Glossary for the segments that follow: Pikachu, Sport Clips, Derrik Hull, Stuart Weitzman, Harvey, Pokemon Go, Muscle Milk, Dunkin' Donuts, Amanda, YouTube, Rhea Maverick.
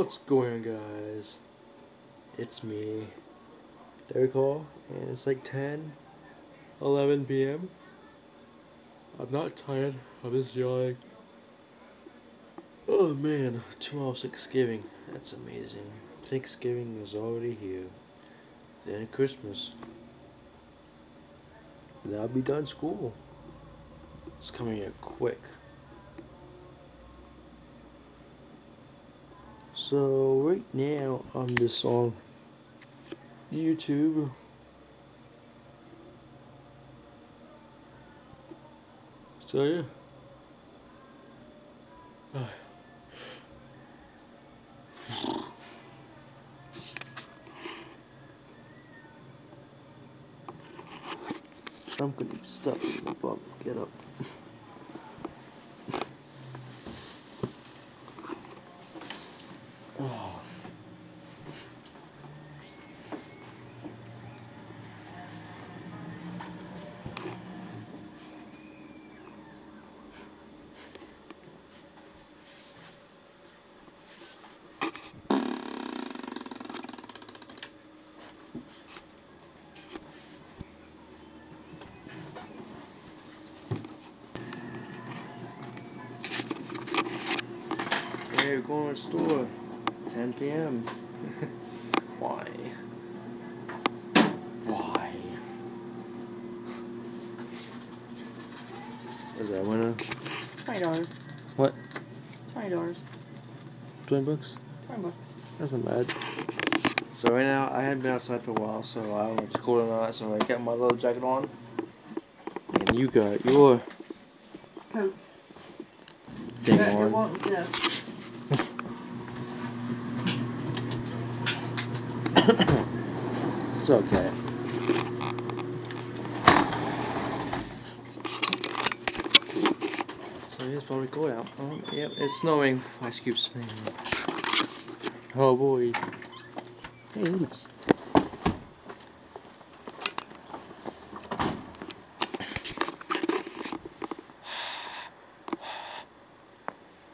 What's going on, guys? It's me, Derrik Hull, and it's like 10:11 p.m. I'm not tired, I'm just yawning. Oh man, tomorrow's Thanksgiving. That's amazing. Thanksgiving is already here. Then Christmas. Then I'll be done school. It's coming here quick. So right now I'm just on YouTube. So yeah. I'm gonna be stuck in the bubble. Get up. Oh. Hey, we're going to the store. 10 p.m. Why? Why? Is that winner? $20. What? $20. 20 bucks? 20 bucks. That's not bad. So right now, I hadn't been outside for a while, so I don't know if it's cold or not, so I got my little jacket on. And you got your... coat. Thing on. Yeah. It's okay. So here's probably cold out. Oh, yep, it's snowing. Ice cubes snowing. Oh boy. Hey, look.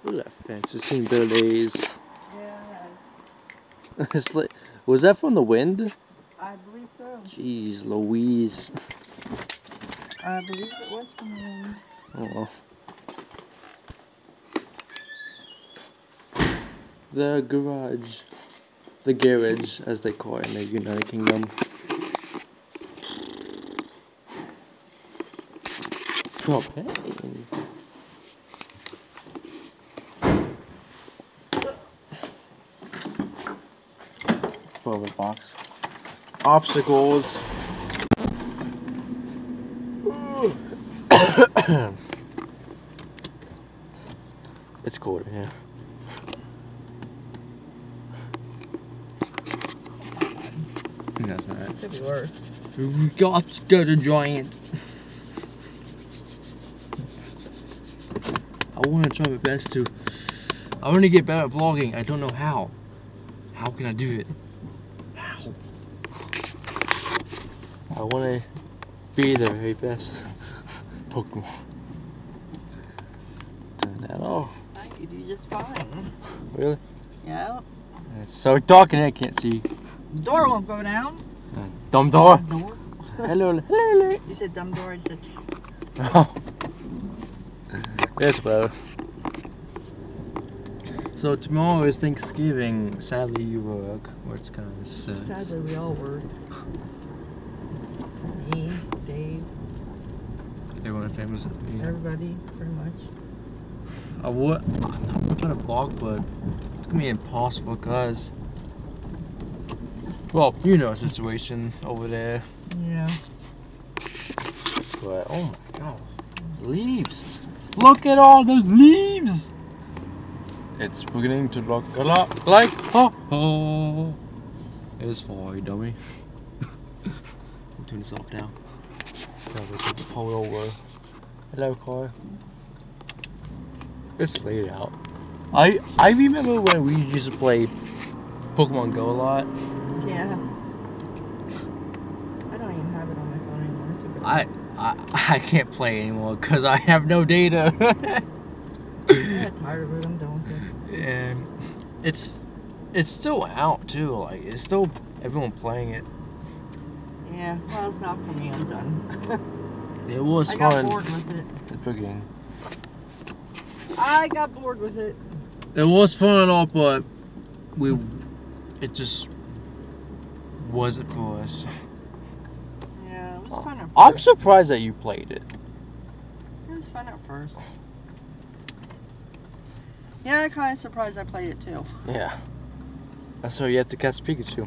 Look at that fence. It's seen better days. Yeah. It's like. Was that from the wind? I believe so. Jeez Louise. I believe it was from the wind. Oh. The garage. The garage, as they call it in the United Kingdom. Propane. Box. Obstacles. It's cold in here. No, it's not. It could be worse. We got the giant. I want to try my best to. I want to get better at vlogging. I don't know how. How can I do it? I want to be the very best Pokemon. Doing that all. I can do just fine. Really? Yeah. It's so dark in here, I can't see. The door won't go down. Dumb door? Dumb door. Hello, hello. You said dumb door, I said... Oh. Yes, bro. So tomorrow is Thanksgiving. Sadly, you work, which is kind of sad. Sadly, we all work. Me, Dave. Everyone famous. Me. Everybody, pretty much. I would. I'm not trying to vlog, but it's gonna be impossible, cause. Well, you know the situation over there. Yeah. But oh my God, leaves! Look at all the leaves! It's beginning to look a lot like ho-ho. It is for you, dummy. I'm doing this off now. So we can pull over. Hello, car. It's laid out. I remember when we used to play Pokemon Go a lot. Yeah. I don't even have it on my phone anymore. I can't play anymore because I have no data. I'm tired of it. I'm done with it. Yeah, it's it's still out too. Like, it's still everyone playing it. Yeah, well, it's not for me. I'm done. It was fun. I got bored with it. It's okay. I got bored with it. It was fun and all, but it just wasn't for us. Yeah, it was fun at first. I'm surprised that you played it. It was fun at first. Yeah, I'm kind of surprised I played it too. Yeah. That's how you have to catch Pikachu.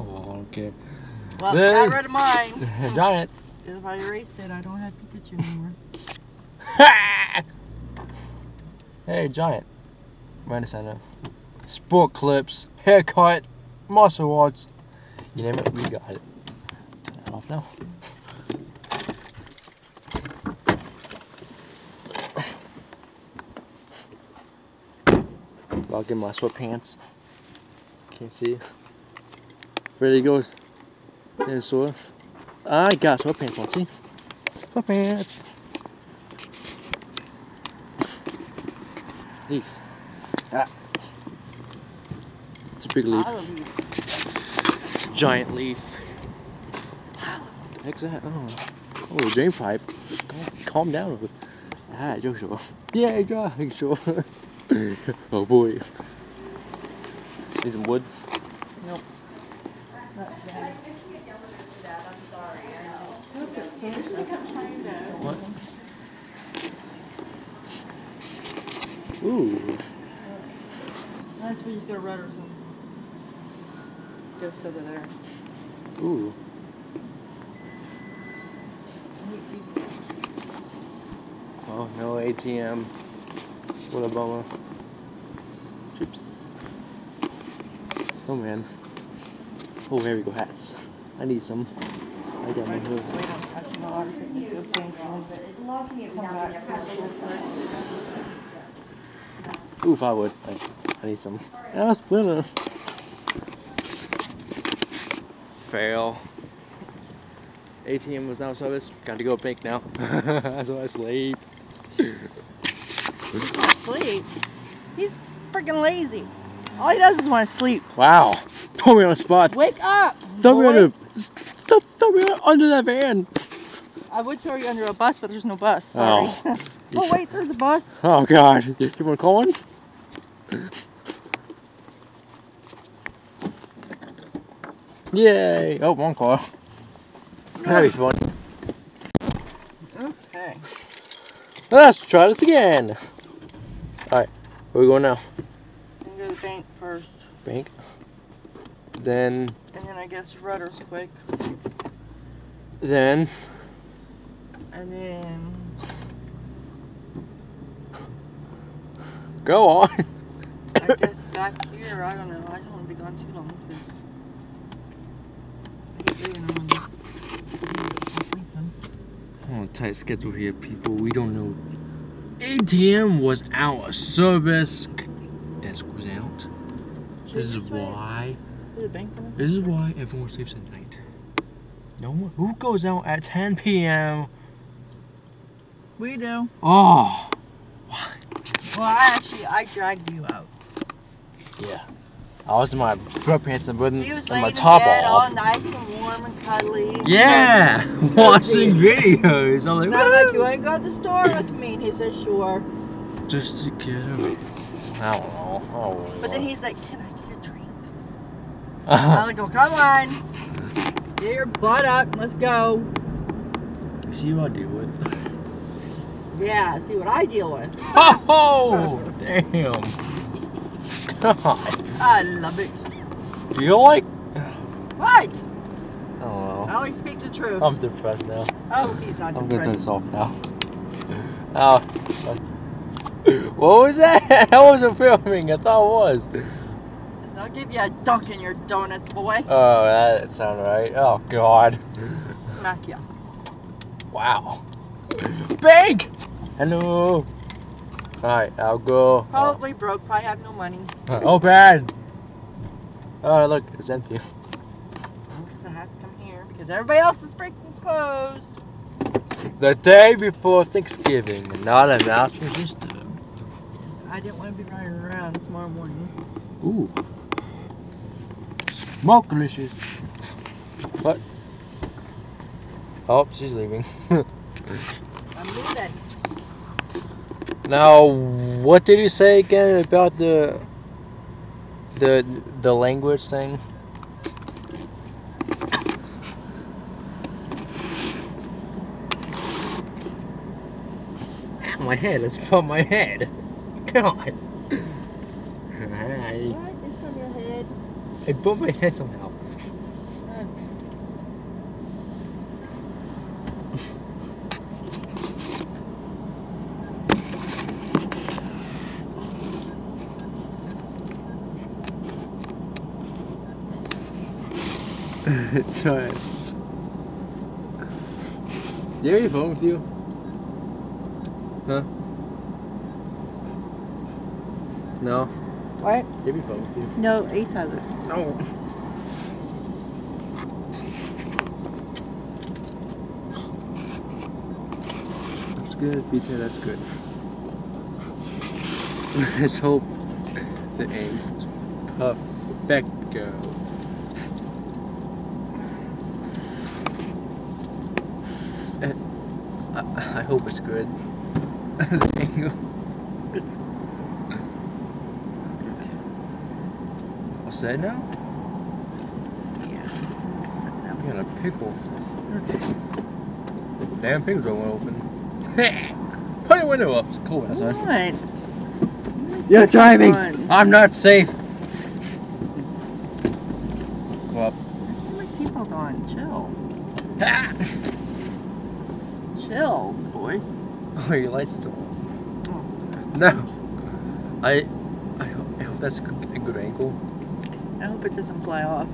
Oh, okay. Well, I got rid of mine. Giant. If I erased it, I don't have Pikachu anymore. Hey, Giant. Amanda Center. Sport Clips. Haircut. Muscle Awards. You name it, we got it. Turn that off now. I'll get my sweatpants. Can't see. Ready to go. There's sore. I got sweatpants on, see? Sweatpants. Leaf. Ah. It's a big leaf. It's a giant leaf. What the heck's that? Oh, oh, drain pipe. Calm down a bit. Ah, Joshua. Yeah, Joshua. Oh boy. Need some wood? Nope. Not bad. What? Ooh. That's where you get a rudder from. Just over there. Ooh. Oh, no ATM. What a bummer. Chips. Snowman. Oh, here we go. Hats. I need some. I got my hood. Ooh, firewood. I need some. Ah, splinter. Fail. ATM was out of service. Got to go bank now. So I sleep. He's not asleep. He's freaking lazy. All he does is want to sleep. Wow. Put me on the spot. Wake up! Throw me under that van. I would throw you under a bus, but there's no bus. Sorry. Oh, oh wait, there's a bus. Oh, God. You want to call one? Yay. Oh, one car. That'd be fun. Okay. Let's try this again. Alright, where are we going now? I'm going to go to the bank first. Bank? Then... and then I guess rudder's quick. Then... and then... go on! I guess back here, I don't know, I don't want to be gone too long. I'm on a tight schedule here, people. We don't know. ATM was out of service. Desk was out. This is why. This is why everyone sleeps at night. No one. Who goes out at 10 p.m.? We do. Oh. Why? Well, I dragged you out. Yeah. I was in my sweatpants and my top off. All nice and warm and cuddly. Yeah, you know, watching videos. I'm like, no, like, you want to go to the store with me? And he said, sure. Just to get him. I don't know. Really but then he's like, can I get a drink? I'm like, well, come on. Get your butt up. Let's go. See what I deal with. Yeah, see what I deal with. Oh, damn. I love it. Do you like? What? I don't know. I always speak the truth. I'm depressed now. Oh, he's not depressed. I'm gonna turn this off now. Oh. What was that? I wasn't filming. I thought it was. I'll give you a dunk in your donuts, boy. Oh, that sounds right. Oh, God. Smack ya. Wow. Big! Hello. Alright, I'll go. Probably broke, probably have no money. Oh, bad! Oh, look, it's empty. Because I have to come here because everybody else is freaking closed. The day before Thanksgiving, not a mouse was disturbed. I didn't want to be running around tomorrow morning. Ooh. Smokelicious. What? Oh, she's leaving. I'm leaving. Now, what did you say again about the language thing? My head, let's bump my head. Come on. Alright. What? It's on your head. I bumped my head somehow. It's alright. Do you have your phone with you? Huh? No. What? Give me phone with you. No, Ace has it. No. That's good, Peter, that's good. Let's hope the Ace is perfecto. I hope it's good. What's that now? Yeah. I'm gonna pickle. Okay. Damn, pickles don't want to open. Put your window up. It's cold outside. What? You're driving. Fun. I'm not safe. Go up. My seatbelt on. Chill. Ah. Chill, boy. Oh, your light's still on. Oh. No. I hope that's a good angle. I hope it doesn't fly off.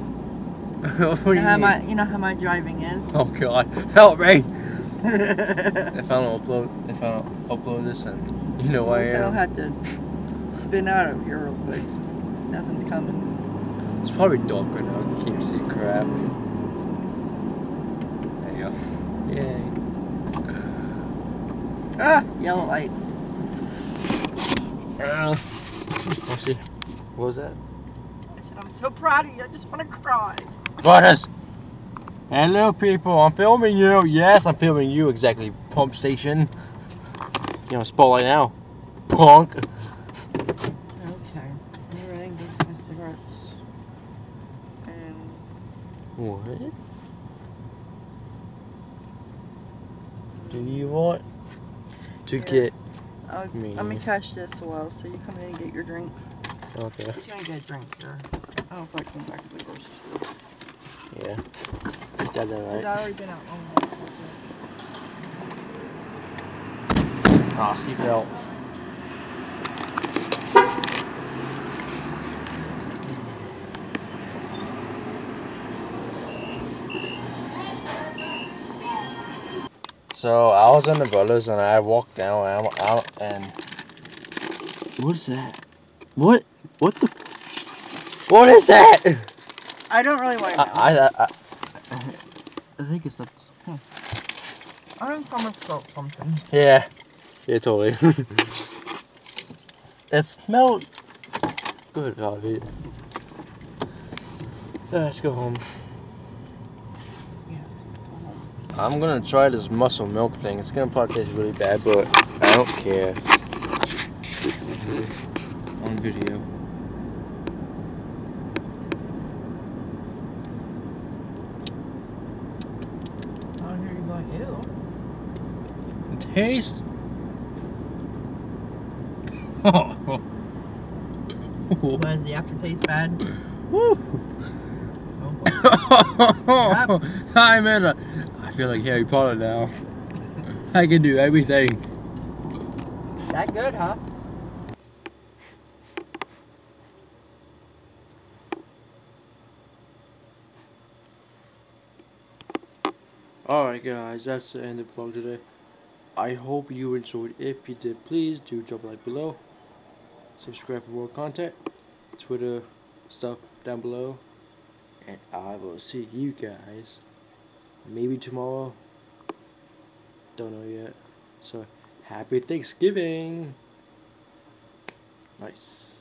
You know how my driving is? Oh God. Help me! if I don't upload this, then you know why I am. I'll have to spin out of here real quick. Nothing's coming. It's probably dark right now. You can't see crap. There you go. Yay. Ah! Yellow light. Let's see. What was that? I said, I'm so proud of you. I just want to cry. Butters! Hello, people. I'm filming you. Yes, I'm filming you. Exactly. Pump station. You know, spotlight now. Punk. Okay. I'm ready to get my cigarettes. And... What? Do you want... to get me. Let me catch this a while, so you come in and get your drink. Okay. You gonna get a drink here. I don't fucking come back to the grocery store. Yeah. Got that right. It's already been out long enough. Ah, seatbelt. So I was in the brothers and I walked down and I'm out and what is that? What the? What is that? I don't really want to know. I think it's that. Hmm. I think someone spilled something. Yeah. Yeah, totally. It smelled good, Harvey. Let's go home. I'm gonna try this muscle milk thing. It's gonna probably taste really bad, but I don't care. On video. I don't hear you going ill. It tastes. Was the aftertaste bad? Woo! Oh, hi, Amanda. I feel like Harry Potter now. I can do everything. That good, huh? Alright guys, that's the end of the vlog today. I hope you enjoyed. If you did, please do drop a like below. Subscribe for more content. Twitter stuff down below. And I will see you guys. Maybe tomorrow. Don't know yet. So, happy Thanksgiving! Nice.